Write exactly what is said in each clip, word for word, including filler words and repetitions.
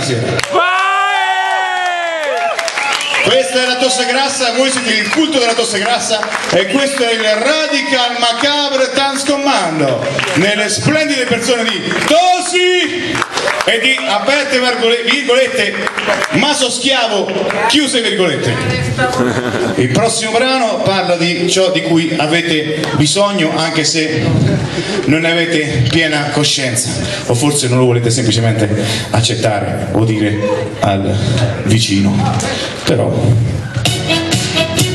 canzone. Vai! Questa è la Tosse Grassa, voi siete il culto della Tosse Grassa e questo è il Radical Macabre Tanzkommando nelle splendide persone di Tosi e di, aperte virgolette, Masoschiavo, chiuse virgolette. Il prossimo brano parla di ciò di cui avete bisogno anche se non ne avete piena coscienza o forse non lo volete semplicemente accettare o dire al vicino, però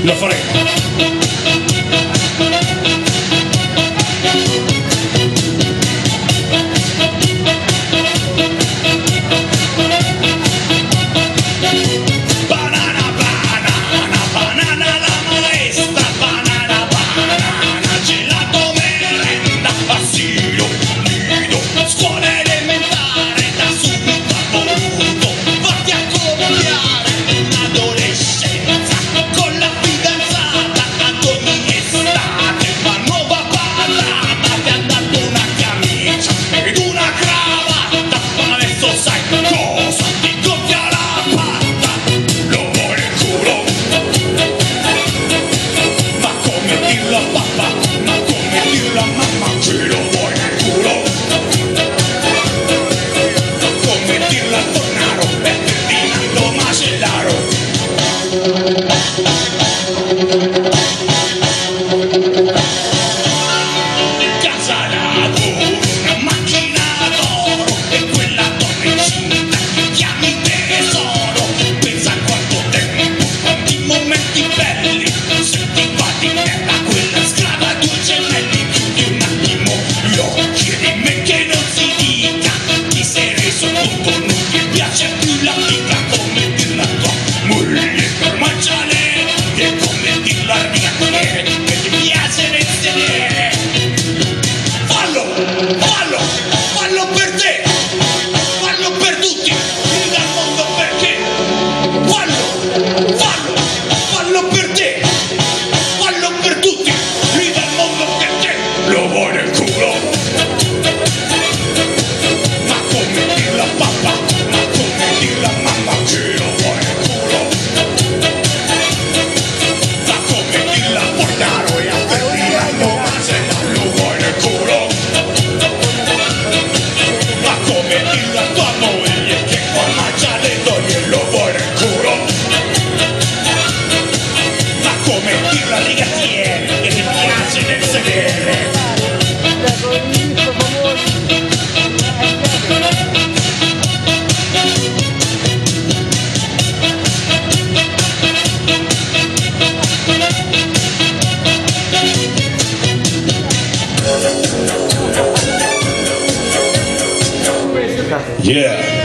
lo faremo. Yeah.